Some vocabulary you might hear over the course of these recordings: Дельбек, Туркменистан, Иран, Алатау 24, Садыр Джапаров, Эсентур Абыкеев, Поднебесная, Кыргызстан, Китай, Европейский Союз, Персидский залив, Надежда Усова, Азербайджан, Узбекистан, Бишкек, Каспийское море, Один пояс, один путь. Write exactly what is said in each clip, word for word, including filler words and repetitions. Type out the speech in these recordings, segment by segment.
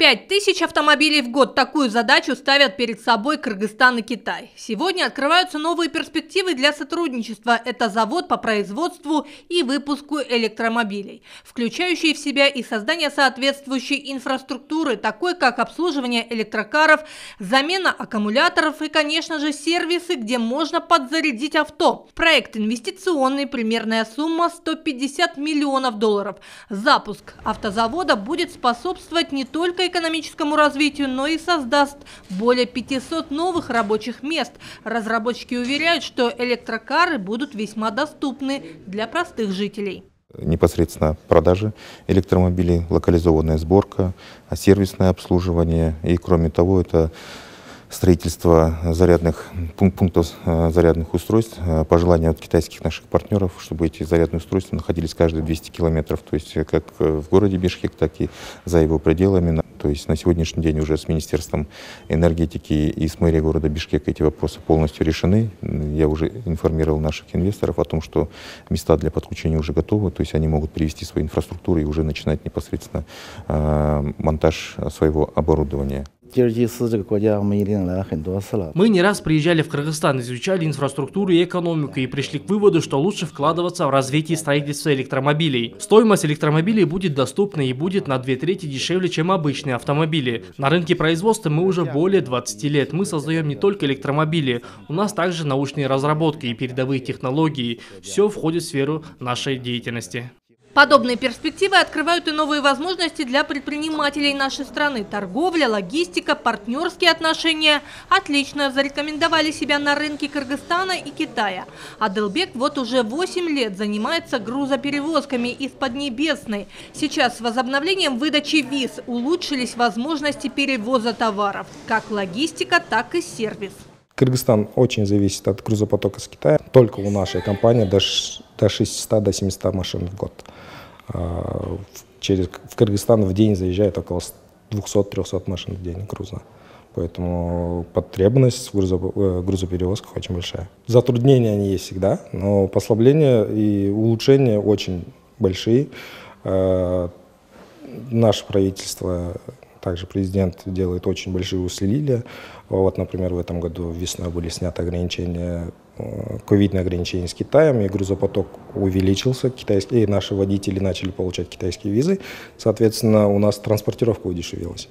пять тысяч автомобилей в год. Такую задачу ставят перед собой Кыргызстан и Китай. Сегодня открываются новые перспективы для сотрудничества. Это завод по производству и выпуску электромобилей, включающий в себя и создание соответствующей инфраструктуры, такой как обслуживание электрокаров, замена аккумуляторов и, конечно же, сервисы, где можно подзарядить авто. Проект инвестиционный, примерная сумма сто пятьдесят миллионов долларов. Запуск автозавода будет способствовать не только экономическому развитию, но и создаст более пятисот новых рабочих мест. Разработчики уверяют, что электрокары будут весьма доступны для простых жителей. Непосредственно продажи электромобилей, локализованная сборка, сервисное обслуживание и, кроме того, это строительство зарядных пунктов зарядных устройств по желанию от китайских наших партнеров, чтобы эти зарядные устройства находились каждые двести километров, то есть как в городе Бишкек, так и за его пределами. То есть на сегодняшний день уже с Министерством энергетики и с мэрией города Бишкек эти вопросы полностью решены. Я уже информировал наших инвесторов о том, что места для подключения уже готовы, то есть они могут привести свою инфраструктуру и уже начинать непосредственно монтаж своего оборудования. Мы не раз приезжали в Кыргызстан, изучали инфраструктуру и экономику и пришли к выводу, что лучше вкладываться в развитие строительства электромобилей. Стоимость электромобилей будет доступна и будет на две трети дешевле, чем обычные автомобили. На рынке производства мы уже более двадцати лет. Мы создаем не только электромобили, у нас также научные разработки и передовые технологии. Все входит в сферу нашей деятельности. Подобные перспективы открывают и новые возможности для предпринимателей нашей страны. Торговля, логистика, партнерские отношения отлично зарекомендовали себя на рынке Кыргызстана и Китая. А Дельбек вот уже восемь лет занимается грузоперевозками из Поднебесной. Сейчас с возобновлением выдачи виз улучшились возможности перевоза товаров, как логистика, так и сервис. Кыргызстан очень зависит от грузопотока с Китая. Только у нашей компании до шестисот до семисот машин в год. В Кыргызстан в день заезжает около двухсот-трёхсот машин в день груза. Поэтому потребность в грузоперевозках очень большая. Затруднения они есть всегда, но послабления и улучшения очень большие. Наше правительство... Также президент делает очень большие усилия. Вот, например, в этом году весной были сняты ограничения, ковидные ограничения с Китаем, и грузопоток увеличился, китайские, и наши водители начали получать китайские визы. Соответственно, у нас транспортировка удешевилась.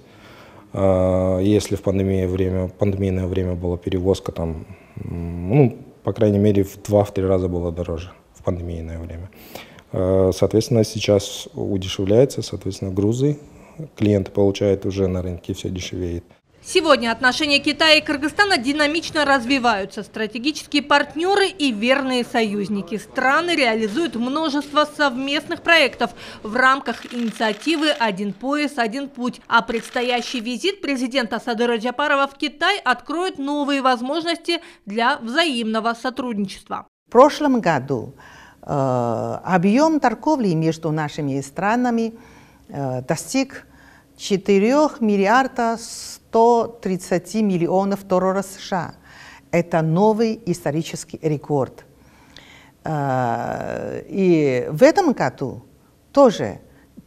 Если в пандемии время, пандемийное время была перевозка, там, ну, по крайней мере, в два-три раза было дороже в пандемийное время. Соответственно, сейчас удешевляется, соответственно, грузы. Клиенты получают уже на рынке, все дешевеет. Сегодня отношения Китая и Кыргызстана динамично развиваются. Стратегические партнеры и верные союзники. Страны реализуют множество совместных проектов в рамках инициативы «Один пояс, один путь». А предстоящий визит президента Садыра Джапарова в Китай откроет новые возможности для взаимного сотрудничества. В прошлом году э, объем торговли между нашими странами э, достиг четырёх миллиардов ста тридцати миллионов долларов США. Это новый исторический рекорд. И в этом году тоже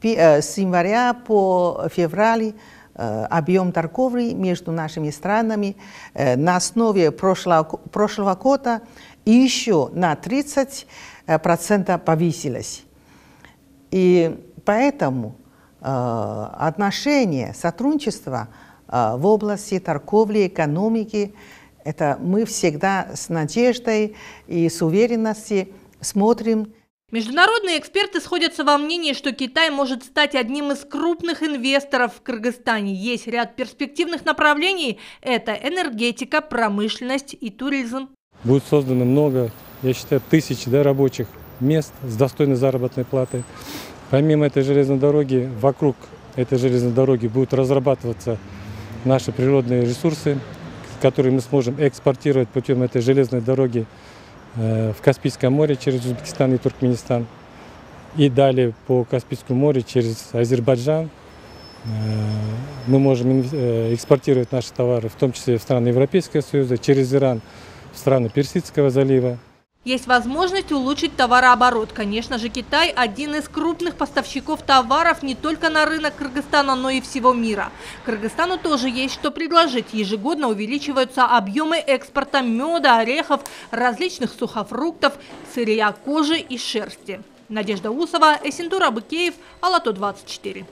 с января по февраль объем торговли между нашими странами на основе прошлого, прошлого года еще на тридцать процентов повысилось. И поэтому отношения, сотрудничество в области торговли, экономики, это мы всегда с надеждой и с уверенностью смотрим. Международные эксперты сходятся во мнении, что Китай может стать одним из крупных инвесторов в Кыргызстане. Есть ряд перспективных направлений – это энергетика, промышленность и туризм. Будет создано много, я считаю, тысяч да, рабочих мест с достойной заработной платой. Помимо этой железной дороги, вокруг этой железной дороги будут разрабатываться наши природные ресурсы, которые мы сможем экспортировать путем этой железной дороги в Каспийское море через Узбекистан и Туркменистан. И далее по Каспийскому морю через Азербайджан мы можем экспортировать наши товары, в том числе в страны Европейского Союза, через Иран в страны Персидского залива. Есть возможность улучшить товарооборот. Конечно же, Китай – один из крупных поставщиков товаров не только на рынок Кыргызстана, но и всего мира. Кыргызстану тоже есть что предложить. Ежегодно увеличиваются объемы экспорта меда, орехов, различных сухофруктов, сырья, кожи и шерсти. Надежда Усова, Эсентур Абыкеев, Алатау двадцать четыре.